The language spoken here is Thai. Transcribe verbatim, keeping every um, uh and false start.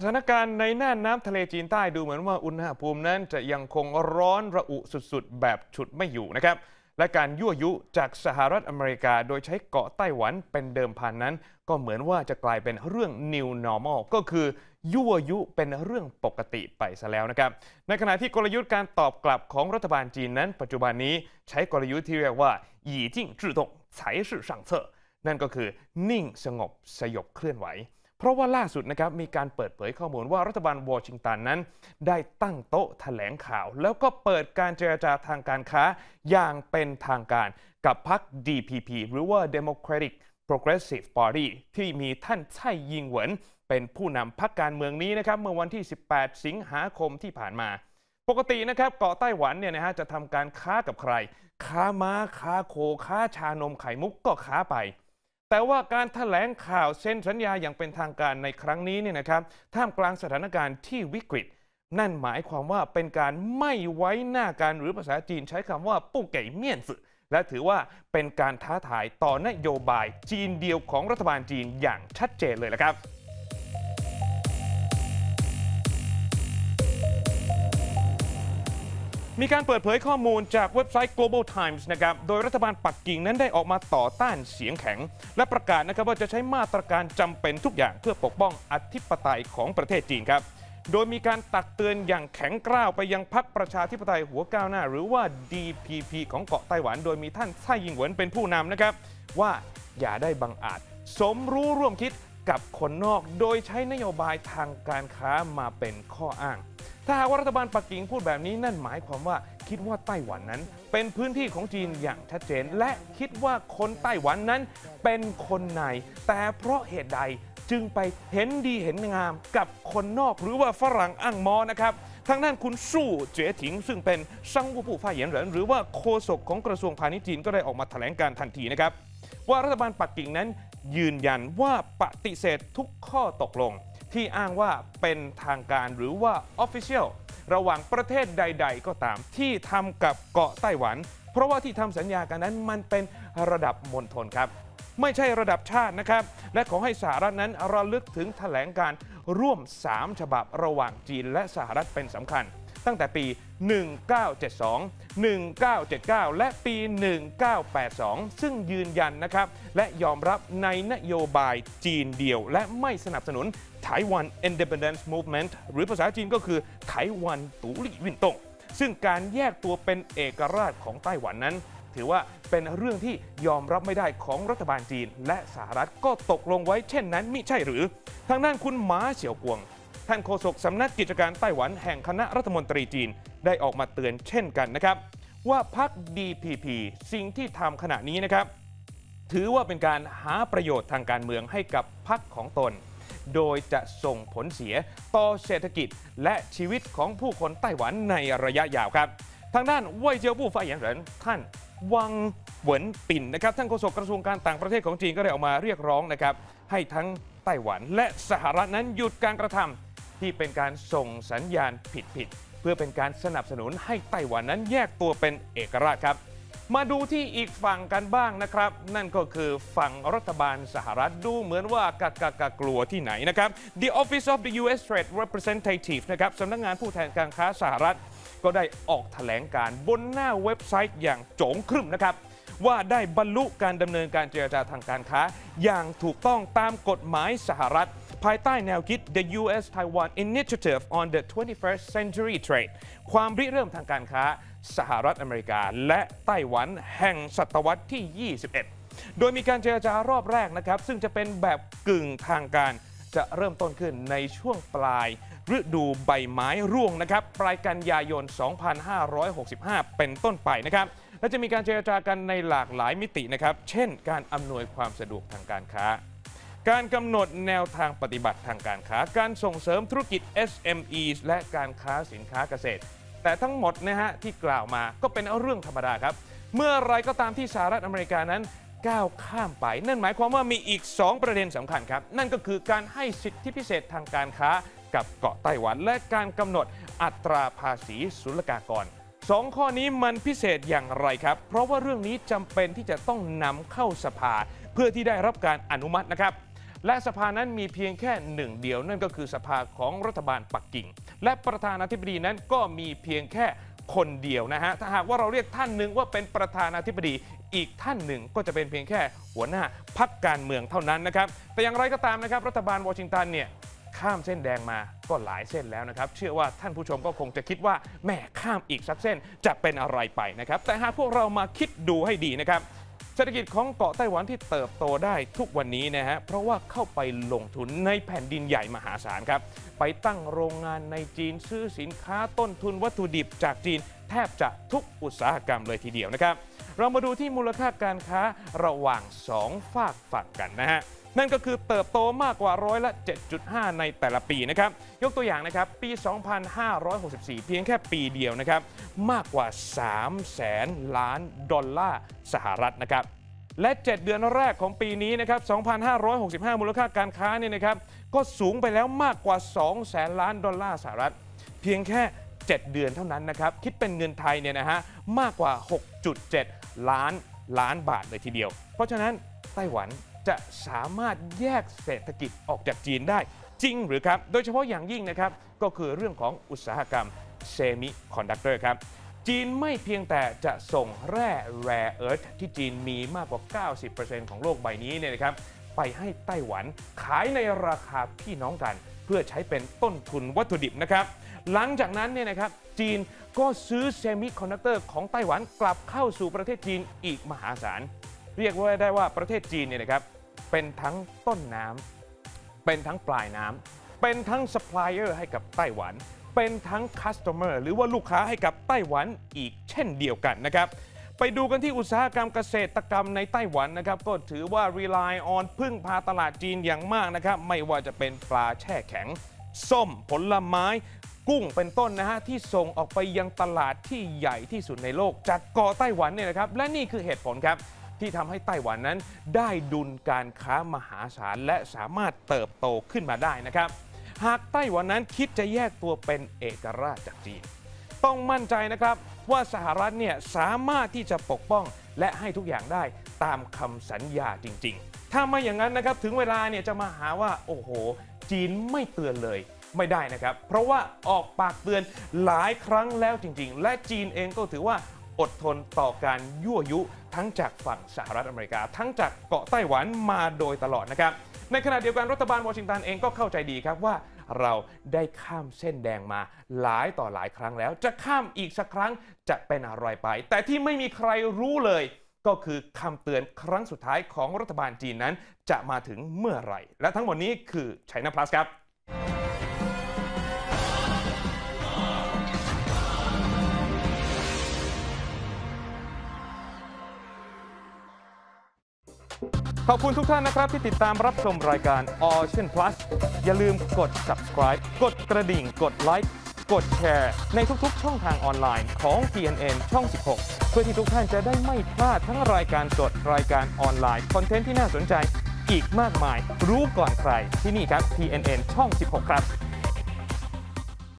สถานการณ์ในน่านน้ำทะเลจีนใต้ดูเหมือนว่าอุณหภูมินั้นจะยังคงร้อนระอุสุดๆแบบฉุดไม่อยู่นะครับและการยั่วยุจากสหรัฐอเมริกาโดยใช้เกาะไต้หวันเป็นเดิมพันนั้นก็เหมือนว่าจะกลายเป็นเรื่อง new normal ก็คือยั่วยุเป็นเรื่องปกติไปซะแล้วนะครับในขณะที่กลยุทธ์การตอบกลับของรัฐบาลจีนนั้นปัจจุบันนี้ใช้กลยุทธ์ที่เรียกว่าหยีจิ้งจื่อตงไฉซื่อสั่งเซ่อนั่นก็คือนิ่งสงบสยบเคลื่อนไหวเพราะว่าล่าสุดนะครับมีการเปิดเผยข้อมูลว่ารัฐบาลวอชิงตันนั้นได้ตั้งโต๊ะแถลงข่าวแล้วก็เปิดการเจรจาทางการค้าอย่างเป็นทางการกับพรรค ดี พี พี หรือว่า Democratic Progressive Party ที่มีท่านไช่อิงเหวินเป็นผู้นำพรรคการเมืองนี้นะครับเมื่อวันที่สิบแปดสิงหาคมที่ผ่านมาปกตินะครับเกาะไต้หวันเนี่ยนะฮะจะทำการค้ากับใครค้าม้าค้าโคค้าชานมไข่มุกก็ค้าไปแต่ว่าการแถลงข่าวเซ็นสัญญาอย่างเป็นทางการในครั้งนี้เนี่ยนะครับท่ามกลางสถานการณ์ที่วิกฤตนั่นหมายความว่าเป็นการไม่ไว้หน้ากันหรือภาษาจีนใช้คำว่าปู่เก่ยเมี่ยนสึและถือว่าเป็นการท้าทายต่อนโยบายจีนเดียวของรัฐบาลจีนอย่างชัดเจนเลยนะครับมีการเปิดเผยข้อมูลจากเว็บไซต์ Global Times นะครับโดยรัฐบาลปักกิ่งนั้นได้ออกมาต่อต้านเสียงแข็งและประกาศนะครับว่าจะใช้มาตรการจำเป็นทุกอย่างเพื่อปกป้องอธิปไตยของประเทศจีนครับโดยมีการตักเตือนอย่างแข็งกร้าวไปยังพรรคประชาธิปไตยหัวก้าวหน้าหรือว่า ดี พี พี ของเกาะไต้หวันโดยมีท่านไช่อิงเหวินเป็นผู้นำนะครับว่าอย่าได้บังอาจสมรู้ร่วมคิดกับคนนอกโดยใช้นโยบายทางการค้ามาเป็นข้ออ้างถ้าหากว่ารัฐบาลปักกิ่งพูดแบบนี้นั่นหมายความว่าคิดว่าไต้หวันนั้นเป็นพื้นที่ของจีนอย่างชัดเจนและคิดว่าคนไต้หวันนั้นเป็นคนในแต่เพราะเหตุใดจึงไปเห็นดีเห็นงามกับคนนอกหรือว่าฝรั่งอ้างมอนะครับทางด้านคุณสู่เจ๋อถิงซึ่งเป็นซังวูผู้ฝ่ายเหยียนเหรินหรือว่าโฆษกของกระทรวงพาณิชย์จีนก็ได้ออกมาแถลงการทันทีนะครับว่ารัฐบาลปักกิ่งนั้นยืนยันว่าปฏิเสธทุกข้อตกลงที่อ้างว่าเป็นทางการหรือว่า Official ระหว่างประเทศใดๆก็ตามที่ทำกับเกาะไต้หวันเพราะว่าที่ทำสัญญากันนั้นมันเป็นระดับมณฑลครับไม่ใช่ระดับชาตินะครับและขอให้สหรัฐนั้นระลึกถึงแถลงการร่วมสามฉบับระหว่างจีนและสหรัฐเป็นสำคัญตั้งแต่ปีหนึ่งเก้าเจ็ดสอง หนึ่งเก้าเจ็ดเก้าและปีหนึ่งเก้าแปดสองซึ่งยืนยันนะครับและยอมรับในนโยบายจีนเดียวและไม่สนับสนุนไต้หวัน Independence Movement หรือภาษาจีนก็คือไต้หวันตู่หลี่วินตงซึ่งการแยกตัวเป็นเอกราชของไต้หวันนั้นถือว่าเป็นเรื่องที่ยอมรับไม่ได้ของรัฐบาลจีนและสหรัฐก็ตกลงไว้เช่นนั้นมิใช่หรือทางด้านคุณหมาเสี่ยวกวงท่านโฆษกสำนักกิจการไต้หวันแห่งคณะรัฐมนตรีจีนได้ออกมาเตือนเช่นกันนะครับว่าพรรค ดี พี พี สิ่งที่ทำขณะนี้นะครับถือว่าเป็นการหาประโยชน์ทางการเมืองให้กับพรรคของตนโดยจะส่งผลเสียต่อเศรษฐกิจและชีวิตของผู้คนไต้หวันในระยะยาวครับทางด้านไว่ยเจียวผู้ฝ่ายเหยียนเหรินท่านวังเหวินปิ่นนะครับท่านโฆษกกระทรวงการต่างประเทศของจีนก็ได้ออกมาเรียกร้องนะครับให้ทั้งไต้หวันและสหรัฐนั้นหยุดการกระทำที่เป็นการส่งสัญญาณผิดๆเพื่อเป็นการสนับสนุนให้ไต้หวันนั้นแยกตัวเป็นเอกราชครับมาดูที่อีกฝั่งกันบ้างนะครับนั่นก็คือฝั่งรัฐบาลสหรัฐดูเหมือนว่ากะกะกะกลัวที่ไหนนะครับ The Office of the ยู เอส Trade Representative นะครับสำนักงานผู้แทนการค้าสหรัฐก็ได้ออกแถลงการบนหน้าเว็บไซต์อย่างโจงครึ่มนะครับว่าได้บรรลุการดำเนินการเจรจาทางการค้าอย่างถูกต้องตามกฎหมายสหรัฐภายใต้แนวคิด The ยู เอส Taiwan Initiative on the ทเวนตี้เฟิร์สท์ Century Trade ความริเริ่มทางการค้าสหรัฐอเมริกาและไต้หวันแห่งศตวรรษที่ ยี่สิบเอ็ดโดยมีการเจรจารอบแรกนะครับซึ่งจะเป็นแบบกึ่งทางการจะเริ่มต้นขึ้นในช่วงปลายฤดูใบไม้ร่วงนะครับปลายกันยายน สองพันห้าร้อยหกสิบห้า เป็นต้นไปนะครับและจะมีการเจรจากันในหลากหลายมิตินะครับเช่นการอำนวยความสะดวกทางการค้าการกำหนดแนวทางปฏิบัติทางการค้าการส่งเสริมธุรกิจ เอส เอ็ม อีส และการค้าสินค้าเกษตรแต่ทั้งหมดนะฮะที่กล่าวมาก็เป็นเรื่องธรรมดาครับเมื่อไรก็ตามที่สหรัฐอเมริกานั้นก้าวข้ามไปนั่นหมายความว่ามีอีกสองประเด็นสำคัญครับนั่นก็คือการให้สิทธิพิเศษทางการค้ากับเกาะไต้หวันและการกำหนดอัตราภาษีศุลกากรสองข้อนี้มันพิเศษอย่างไรครับเพราะว่าเรื่องนี้จำเป็นที่จะต้องนำเข้าสภาเพื่อที่ได้รับการอนุมัตินะครับ และสภานั้นมีเพียงแค่หนึ่งเดียวนั่นก็คือสภาของรัฐบาลปักกิ่งและประธานาธิบดีนั้นก็มีเพียงแค่คนเดียวนะฮะถ้าหากว่าเราเรียกท่านหนึ่งว่าเป็นประธานาธิบดีอีกท่านหนึ่งก็จะเป็นเพียงแค่หัวหน้าพรรคการเมืองเท่านั้นนะครับแต่อย่างไรก็ตามนะครับรัฐบาลวอชิงตันเนี่ยข้ามเส้นแดงมาก็หลายเส้นแล้วนะครับเชื่อว่าท่านผู้ชมก็คงจะคิดว่าแม่ข้ามอีกสักเส้นจะเป็นอะไรไปนะครับแต่หากพวกเรามาคิดดูให้ดีนะครับเศรษฐกิจของเกาะไต้หวันที่เติบโตได้ทุกวันนี้นะฮะเพราะว่าเข้าไปลงทุนในแผ่นดินใหญ่มหาศาลครับไปตั้งโรงงานในจีนซื้อสินค้าต้นทุนวัตถุดิบจากจีนแทบจะทุกอุตสาหกรรมเลยทีเดียวนะครับเรามาดูที่มูลค่าการค้าระหว่างสองฝากฝั่งกันนะฮะนั่นก็คือเติบโตมากกว่าร้อยละ เจ็ดจุดห้า ในแต่ละปีนะครับยกตัวอย่างนะครับปี สองพันห้าร้อยหกสิบสี่ เพียงแค่ปีเดียวนะครับมากกว่า สามแสนล้านดอลลาร์สหรัฐนะครับและเจ็ดเดือนแรกของปีนี้นะครับ สองพันห้าร้อยหกสิบห้า มูลค่าการค้าเนี่ยนะครับก็สูงไปแล้วมากกว่า สองแสนล้านดอลลาร์สหรัฐเพียงแค่เจ็ดเดือนเท่านั้นนะครับคิดเป็นเงินไทยเนี่ยนะฮะมากกว่า หกจุดเจ็ดล้านล้านบาทเลยทีเดียวเพราะฉะนั้นไต้หวันจะสามารถแยกเศรษฐกิจออกจากจีนได้จริงหรือครับโดยเฉพาะอย่างยิ่งนะครับก็คือเรื่องของอุตสาหกรรมเซมิคอนดักเตอร์ครับจีนไม่เพียงแต่จะส่งแร่แร่เอิร์ธที่จีนมีมากกว่า เก้าสิบเปอร์เซ็นต์ ของโลกใบนี้เนี่ยนะครับไปให้ไต้หวันขายในราคาพี่น้องกันเพื่อใช้เป็นต้นทุนวัตถุดิบนะครับหลังจากนั้นเนี่ยนะครับจีนก็ซื้อเซมิคอนดักเตอร์ของไต้หวันกลับเข้าสู่ประเทศจีนอีกมหาศาลเรียกว่าได้ว่าประเทศจีนเนี่ยนะครับเป็นทั้งต้นน้ำเป็นทั้งปลายน้ำเป็นทั้งซัพพลายเออร์ให้กับไต้หวันเป็นทั้งคัสโตเมอร์หรือว่าลูกค้าให้กับไต้หวันอีกเช่นเดียวกันนะครับไปดูกันที่อุตสาหกรรมเกษตรกรรมในไต้หวันนะครับก็ถือว่า rely on พึ่งพาตลาดจีนอย่างมากนะครับไม่ว่าจะเป็นปลาแช่แข็งส้มผลไม้กุ้งเป็นต้นนะฮะที่ส่งออกไปยังตลาดที่ใหญ่ที่สุดในโลกจากเกาะไต้หวันเนี่ยนะครับและนี่คือเหตุผลครับที่ทำให้ไต้หวันนั้นได้ดุลการค้ามหาศาลและสามารถเติบโตขึ้นมาได้นะครับหากไต้หวันนั้นคิดจะแยกตัวเป็นเอกราชจากจีนต้องมั่นใจนะครับว่าสหรัฐเนี่ยสามารถที่จะปกป้องและให้ทุกอย่างได้ตามคำสัญญาจริงๆถ้าไม่อย่างนั้นนะครับถึงเวลาเนี่ยจะมาหาว่าโอ้โหจีนไม่เตือนเลยไม่ได้นะครับเพราะว่าออกปากเตือนหลายครั้งแล้วจริงๆและจีนเองก็ถือว่าอดทนต่อการยั่วยุทั้งจากฝั่งสหรัฐอเมริกาทั้งจากเกาะไต้หวันมาโดยตลอดนะครับในขณะเดียวกันรัฐบาลวอชิงตันเองก็เข้าใจดีครับว่าเราได้ข้ามเส้นแดงมาหลายต่อหลายครั้งแล้วจะข้ามอีกสักครั้งจะเป็นอะไรไปแต่ที่ไม่มีใครรู้เลยก็คือคำเตือนครั้งสุดท้ายของรัฐบาลจีนนั้นจะมาถึงเมื่อไหร่และทั้งหมดนี้คือ China Plus ครับขอบคุณทุกท่านนะครับที่ติดตามรับชมรายการ Ocean Plus อย่าลืมกด subscribe กดกระดิ่งกดไลค์กดแชร์ในทุกๆช่องทางออนไลน์ของ ที เอ็น เอ็น ช่อง สิบหก เพื่อที่ทุกท่านจะได้ไม่พลาดทั้งรายการสดรายการออนไลน์คอนเทนต์ที่น่าสนใจอีกมากมายรู้ก่อนใครที่นี่ครับ ที เอ็น เอ็น ช่อง สิบหก ครับ